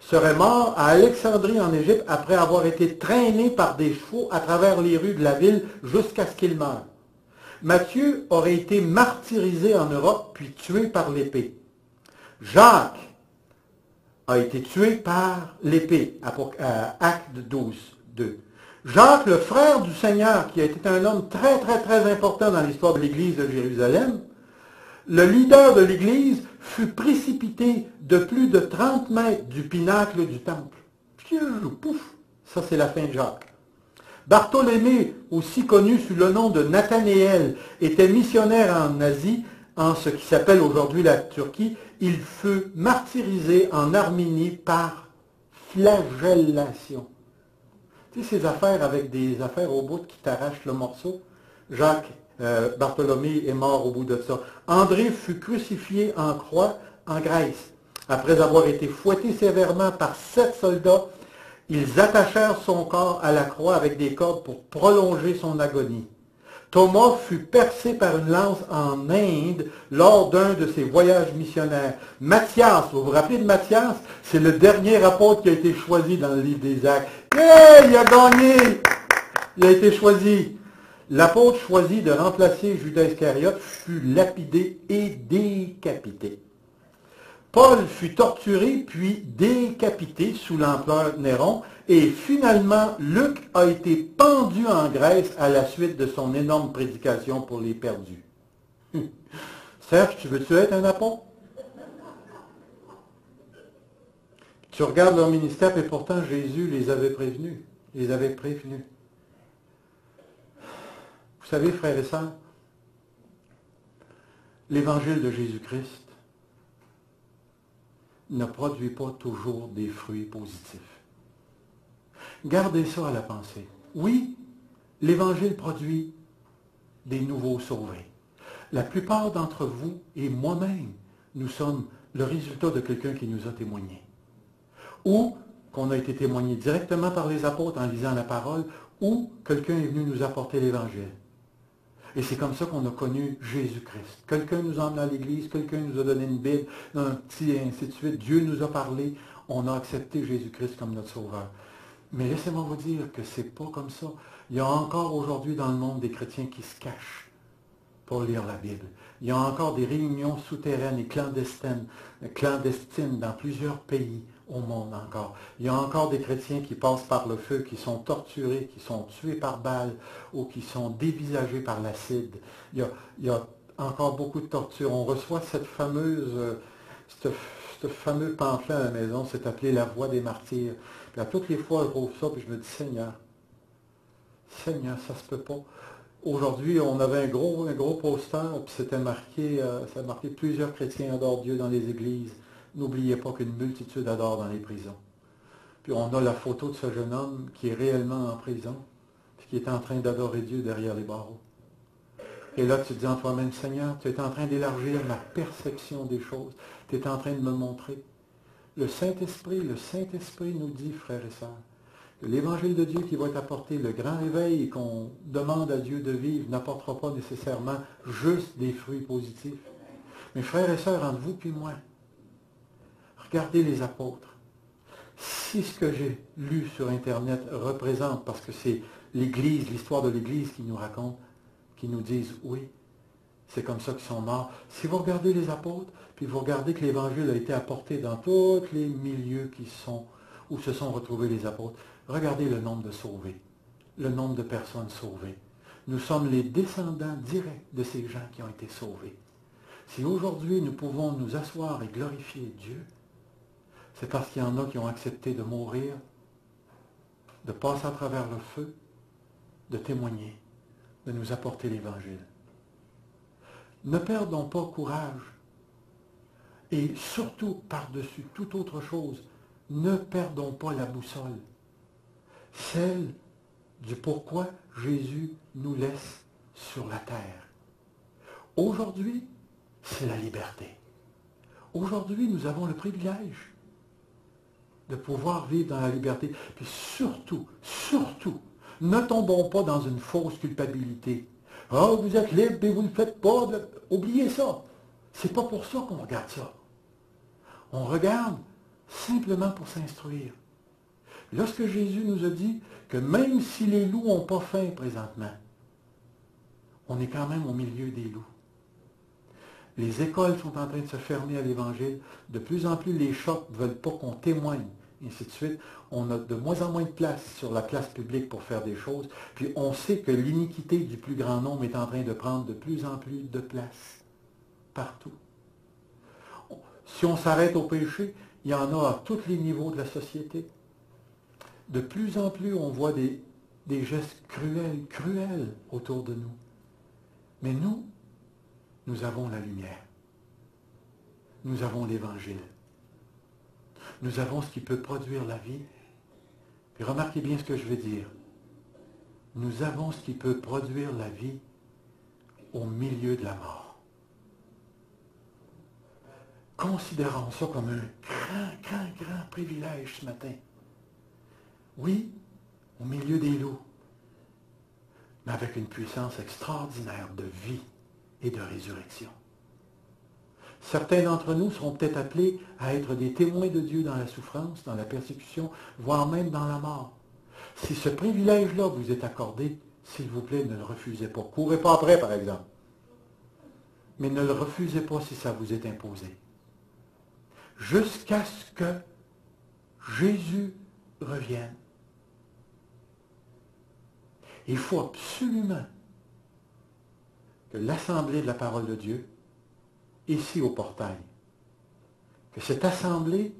serait mort à Alexandrie en Égypte après avoir été traîné par des chevaux à travers les rues de la ville jusqu'à ce qu'il meure. Matthieu aurait été martyrisé en Europe puis tué par l'épée. Jacques a été tué par l'épée, Actes 12, 2. Jacques, le frère du Seigneur, qui a été un homme très, très, très important dans l'histoire de l'Église de Jérusalem, le leader de l'Église fut précipité de plus de 30 mètres du pinacle du temple. Pouf! Ça, c'est la fin de Jacques. Bartholoméo, aussi connu sous le nom de Nathanaël, était missionnaire en Asie, en ce qui s'appelle aujourd'hui la Turquie. Il fut martyrisé en Arménie par flagellation. Tu sais, ces affaires avec des affaires au bout qui t'arrachent le morceau. Jacques Bartholomée est mort au bout de ça. André fut crucifié en croix en Grèce. Après avoir été fouetté sévèrement par 7 soldats, ils attachèrent son corps à la croix avec des cordes pour prolonger son agonie. Thomas fut percé par une lance en Inde lors d'un de ses voyages missionnaires. Matthias, vous vous rappelez de Matthias? C'est le dernier apôtre qui a été choisi dans le livre des Actes. Hey, il a gagné! Il a été choisi. L'apôtre choisi de remplacer Judas-Iscariote fut lapidé et décapité. Paul fut torturé puis décapité sous l'empereur Néron, et finalement Luc a été pendu en Grèce à la suite de son énorme prédication pour les perdus. Serge, tu veux-tu être un apôtre? Tu regardes leur ministère et pourtant Jésus les avait prévenus. Vous savez, frères et sœurs, l'évangile de Jésus-Christ ne produit pas toujours des fruits positifs. Gardez ça à la pensée. Oui, l'évangile produit des nouveaux sauvés. La plupart d'entre vous et moi-même, nous sommes le résultat de quelqu'un qui nous a témoigné. Ou qu'on a été témoigné directement par les apôtres en lisant la parole, ou quelqu'un est venu nous apporter l'évangile. Et c'est comme ça qu'on a connu Jésus-Christ. Quelqu'un nous a emmené à l'Église, quelqu'un nous a donné une Bible, un petit, et ainsi de suite. Dieu nous a parlé, on a accepté Jésus-Christ comme notre sauveur. Mais laissez-moi vous dire que c'est pas comme ça. Il y a encore aujourd'hui dans le monde des chrétiens qui se cachent pour lire la Bible. Il y a encore des réunions souterraines et clandestines dans plusieurs pays au monde encore. Il y a encore des chrétiens qui passent par le feu, qui sont torturés, qui sont tués par balles ou qui sont dévisagés par l'acide. Il y a encore beaucoup de tortures. On reçoit ce fameux pamphlet à la maison, c'est appelé « La voix des martyrs ». Puis à toutes les fois, je trouve ça et je me dis « Seigneur, Seigneur, ça se peut pas ». Aujourd'hui, on avait un gros poster, puis c'était marqué, ça marquait « Plusieurs chrétiens adorent Dieu dans les églises ». N'oubliez pas qu'une multitude adore dans les prisons. Puis on a la photo de ce jeune homme qui est réellement en prison, puis qui est en train d'adorer Dieu derrière les barreaux. Et là, tu te dis en toi-même, Seigneur, tu es en train d'élargir ma perception des choses. Tu es en train de me montrer. Le Saint-Esprit nous dit, frères et sœurs, que l'évangile de Dieu qui va être apporté, le grand réveil qu'on demande à Dieu de vivre, n'apportera pas nécessairement juste des fruits positifs. Mais frères et sœurs, entre vous puis moi, regardez les apôtres. Si ce que j'ai lu sur Internet représente, parce que c'est l'Église, l'histoire de l'Église qui nous raconte, qui nous disent oui, c'est comme ça qu'ils sont morts. Si vous regardez les apôtres, puis vous regardez que l'Évangile a été apporté dans tous les milieux où se sont retrouvés les apôtres, regardez le nombre de sauvés, le nombre de personnes sauvées. Nous sommes les descendants directs de ces gens qui ont été sauvés. Si aujourd'hui nous pouvons nous asseoir et glorifier Dieu, c'est parce qu'il y en a qui ont accepté de mourir, de passer à travers le feu, de témoigner, de nous apporter l'Évangile. Ne perdons pas courage. Et surtout, par-dessus toute autre chose, ne perdons pas la boussole, celle du pourquoi Jésus nous laisse sur la terre. Aujourd'hui, c'est la liberté. Aujourd'hui, nous avons le privilège de pouvoir vivre dans la liberté. Puis surtout, surtout, ne tombons pas dans une fausse culpabilité. « Ah, vous êtes libre mais vous ne le faites pas. » Oubliez ça. C'est pas pour ça qu'on regarde ça. On regarde simplement pour s'instruire. Lorsque Jésus nous a dit que même si les loups n'ont pas faim présentement, on est quand même au milieu des loups. Les écoles sont en train de se fermer à l'Évangile. De plus en plus, les shops ne veulent pas qu'on témoigne, et ainsi de suite. On a de moins en moins de place sur la place publique pour faire des choses. Puis on sait que l'iniquité du plus grand nombre est en train de prendre de plus en plus de place partout. Si on s'arrête au péché, il y en a à tous les niveaux de la société. De plus en plus, on voit des gestes cruels, cruels autour de nous. Mais nous, nous avons la lumière. Nous avons l'Évangile. Nous avons ce qui peut produire la vie. Et remarquez bien ce que je veux dire. Nous avons ce qui peut produire la vie au milieu de la mort. Considérons ça comme un grand privilège ce matin. Oui, au milieu des loups, mais avec une puissance extraordinaire de vie et de résurrection. Certains d'entre nous seront peut-être appelés à être des témoins de Dieu dans la souffrance, dans la persécution, voire même dans la mort. Si ce privilège-là vous est accordé, s'il vous plaît, ne le refusez pas. Courez pas après, par exemple. Mais ne le refusez pas si ça vous est imposé. Jusqu'à ce que Jésus revienne. Il faut absolument que l'assemblée de la parole de Dieu, ici au portail, que cette assemblée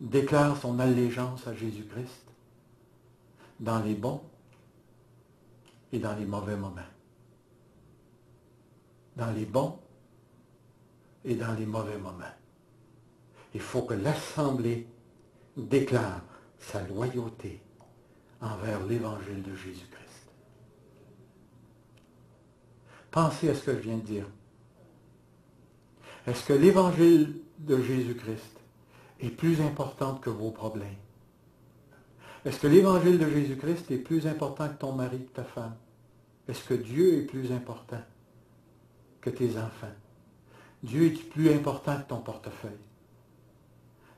déclare son allégeance à Jésus-Christ dans les bons et dans les mauvais moments. Dans les bons et dans les mauvais moments. Il faut que l'assemblée déclare sa loyauté envers l'Évangile de Jésus-Christ. Pensez à ce que je viens de dire. Est-ce que l'Évangile de Jésus-Christ est plus important que vos problèmes? Est-ce que l'Évangile de Jésus-Christ est plus important que ton mari, que ta femme? Est-ce que Dieu est plus important que tes enfants? Dieu est plus important que ton portefeuille?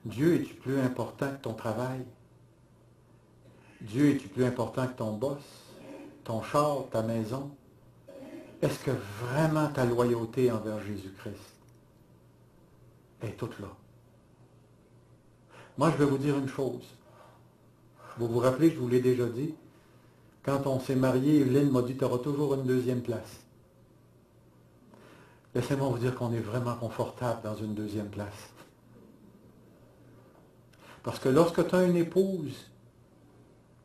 Dieu est plus important que ton travail? Dieu est-tu plus important que ton boss, ton char, ta maison? Est-ce que vraiment ta loyauté envers Jésus-Christ est toute là? Moi, je vais vous dire une chose. Vous vous rappelez, je vous l'ai déjà dit, quand on s'est marié, Evelyne m'a dit, tu auras toujours une deuxième place. Laissez-moi vous dire qu'on est vraiment confortable dans une deuxième place. Parce que lorsque tu as une épouse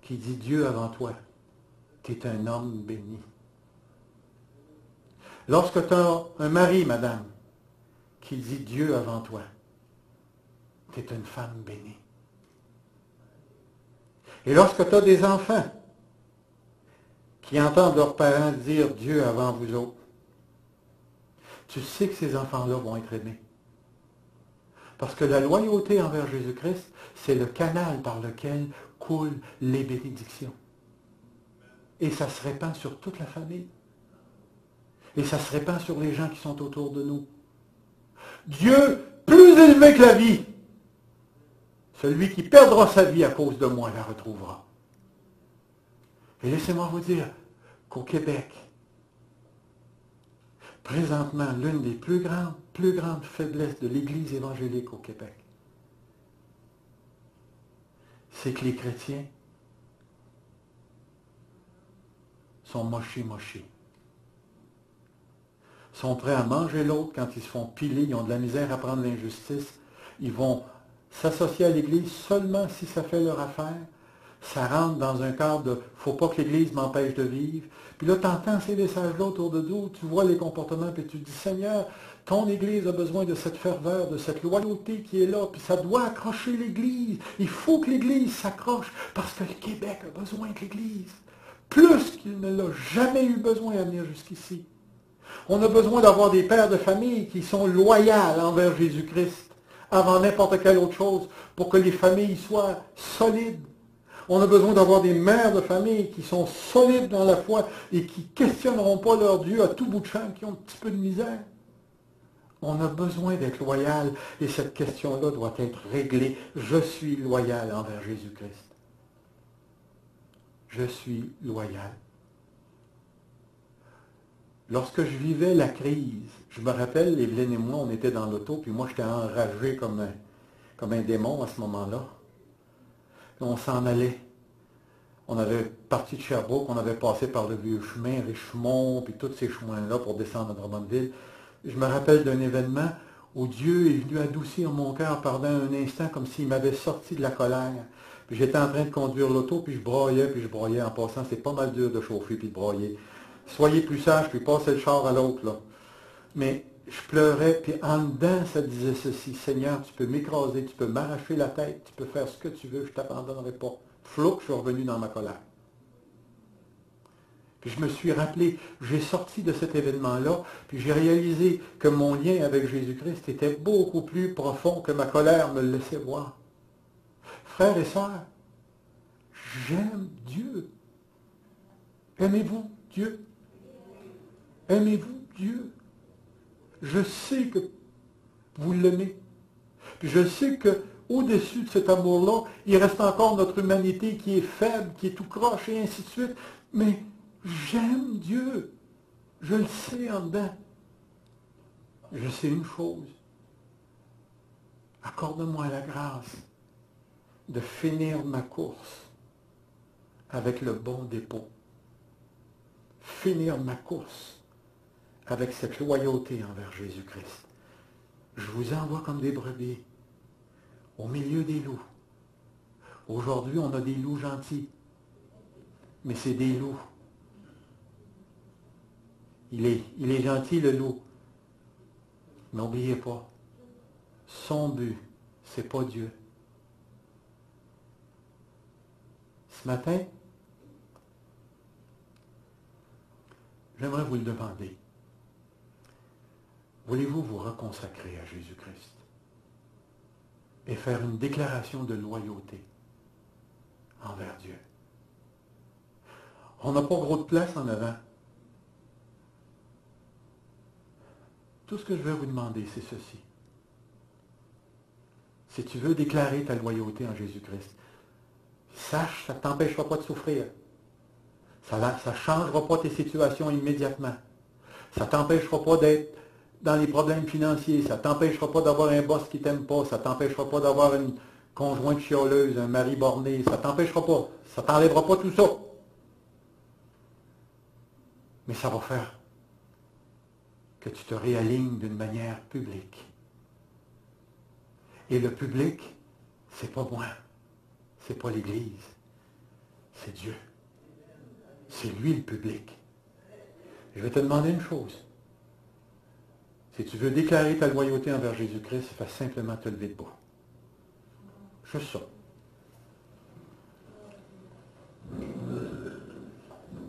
qui dit Dieu avant toi, tu es un homme béni. Lorsque tu as un mari, madame, qui dit Dieu avant toi, tu es une femme bénie. Et lorsque tu as des enfants qui entendent leurs parents dire Dieu avant vous autres, tu sais que ces enfants-là vont être aimés. Parce que la loyauté envers Jésus-Christ, c'est le canal par lequel coulent les bénédictions. Et ça se répand sur toute la famille. Et ça se répand sur les gens qui sont autour de nous. Dieu, plus élevé que la vie, celui qui perdra sa vie à cause de moi la retrouvera. Et laissez-moi vous dire qu'au Québec, présentement, l'une des plus grandes faiblesses de l'Église évangélique au Québec, c'est que les chrétiens sont mochés. Ils sont prêts à manger l'autre quand ils se font piler, ils ont de la misère à prendre l'injustice. Ils vont s'associer à l'Église seulement si ça fait leur affaire. Ça rentre dans un cadre de « faut pas que l'Église m'empêche de vivre ». Puis là, tu entends ces messages-là autour de nous, tu vois les comportements, puis tu te dis « Seigneur, ton Église a besoin de cette ferveur, de cette loyauté qui est là, puis ça doit accrocher l'Église. Il faut que l'Église s'accroche, parce que le Québec a besoin de l'Église, plus qu'il ne l'a jamais eu besoin à venir jusqu'ici. On a besoin d'avoir des pères de famille qui sont loyaux envers Jésus-Christ, avant n'importe quelle autre chose, pour que les familles soient solides. On a besoin d'avoir des mères de famille qui sont solides dans la foi et qui ne questionneront pas leur Dieu à tout bout de champ, qui ont un petit peu de misère. On a besoin d'être loyal et cette question-là doit être réglée. Je suis loyal envers Jésus-Christ. Je suis loyal. Lorsque je vivais la crise, je me rappelle, Evelyne et moi, on était dans l'auto, puis moi j'étais enragé comme un démon à ce moment-là. On s'en allait. On avait parti de Sherbrooke, on avait passé par le vieux chemin, Richemont, puis tous ces chemins-là pour descendre à Drummondville. Je me rappelle d'un événement où Dieu est venu adoucir mon cœur pendant un instant, comme s'il m'avait sorti de la colère. Puis j'étais en train de conduire l'auto, puis je broyais en passant. C'est pas mal dur de chauffer, puis de broyer. Soyez plus sage, puis passez le char à l'autre, là. Mais je pleurais, puis en dedans, ça disait ceci: Seigneur, tu peux m'écraser, tu peux m'arracher la tête, tu peux faire ce que tu veux, je ne t'abandonnerai pas. Flouc, je suis revenu dans ma colère. Puis je me suis rappelé, j'ai sorti de cet événement-là, puis j'ai réalisé que mon lien avec Jésus-Christ était beaucoup plus profond que ma colère me le laissait voir. Frères et sœurs, j'aime Dieu. Aimez-vous Dieu? Aimez-vous Dieu? Je sais que vous l'aimez. Je sais qu'au-dessus de cet amour-là, il reste encore notre humanité qui est faible, qui est tout croche et ainsi de suite. Mais j'aime Dieu. Je le sais en dedans. Je sais une chose. Accorde-moi la grâce de finir ma course avec le bon dépôt. Finir ma course avec cette loyauté envers Jésus-Christ. Je vous envoie comme des brebis, au milieu des loups. Aujourd'hui, on a des loups gentils, mais c'est des loups. Il est gentil, le loup. Mais n'oubliez pas, son but, c'est pas Dieu. Ce matin, j'aimerais vous le demander. Voulez-vous vous reconsacrer à Jésus-Christ et faire une déclaration de loyauté envers Dieu? On n'a pas gros de place en avant. Tout ce que je vais vous demander, c'est ceci. Si tu veux déclarer ta loyauté en Jésus-Christ, sache, ça ne t'empêchera pas de souffrir. Ça ne changera pas tes situations immédiatement. Ça ne t'empêchera pas d'être dans les problèmes financiers, ça ne t'empêchera pas d'avoir un boss qui ne t'aime pas, ça ne t'empêchera pas d'avoir une conjointe chialeuse, un mari borné, ça ne t'empêchera pas, ça ne t'enlèvera pas tout ça. Mais ça va faire que tu te réalignes d'une manière publique. Et le public, c'est pas moi, c'est pas l'Église, c'est Dieu. C'est lui le public. Je vais te demander une chose. Si tu veux déclarer ta loyauté envers Jésus-Christ, il faut simplement te lever debout. Juste ça.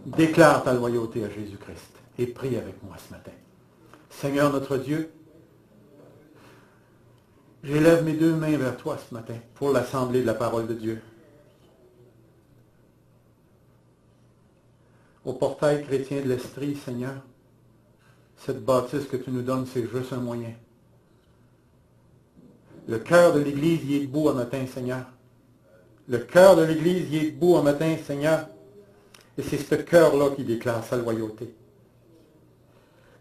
Déclare ta loyauté à Jésus-Christ et prie avec moi ce matin. Seigneur notre Dieu, j'élève mes deux mains vers toi ce matin pour l'assemblée de la parole de Dieu. Au portail chrétien de l'Estrie, Seigneur, cette bâtisse que tu nous donnes, c'est juste un moyen. Le cœur de l'Église y est debout un matin, Seigneur. Le cœur de l'Église y est debout un matin, Seigneur. Et c'est ce cœur-là qui déclare sa loyauté.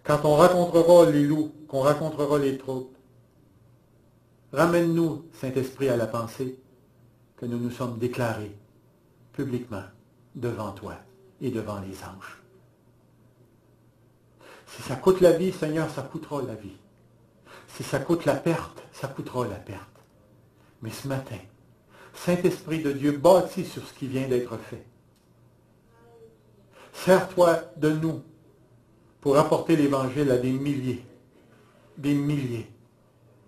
Quand on rencontrera les loups, qu'on rencontrera les troubles, ramène-nous, Saint-Esprit, à la pensée que nous nous sommes déclarés publiquement devant toi et devant les anges. Si ça coûte la vie, Seigneur, ça coûtera la vie. Si ça coûte la perte, ça coûtera la perte. Mais ce matin, Saint-Esprit de Dieu, bâtis sur ce qui vient d'être fait. Sers-toi de nous pour apporter l'Évangile à des milliers,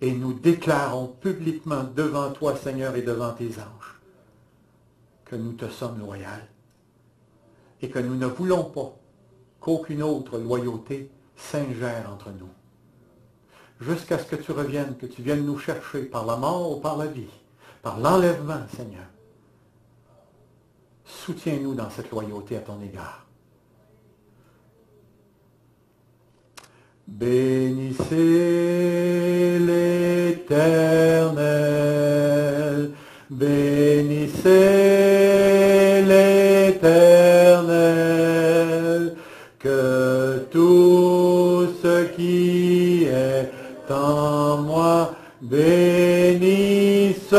et nous déclarons publiquement devant toi, Seigneur, et devant tes anges, que nous te sommes loyaux, et que nous ne voulons pas qu'aucune autre loyauté s'ingère entre nous, jusqu'à ce que tu reviennes, que tu viennes nous chercher par la mort ou par la vie, par l'enlèvement, Seigneur. Soutiens-nous dans cette loyauté à ton égard. Bénissez l'Éternel, bénissez l'Éternel, que tout ce qui est en moi bénisse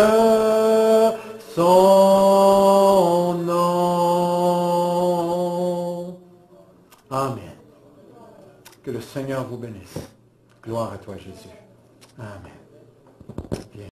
son nom. Amen. Que le Seigneur vous bénisse. Gloire à toi, Jésus. Amen.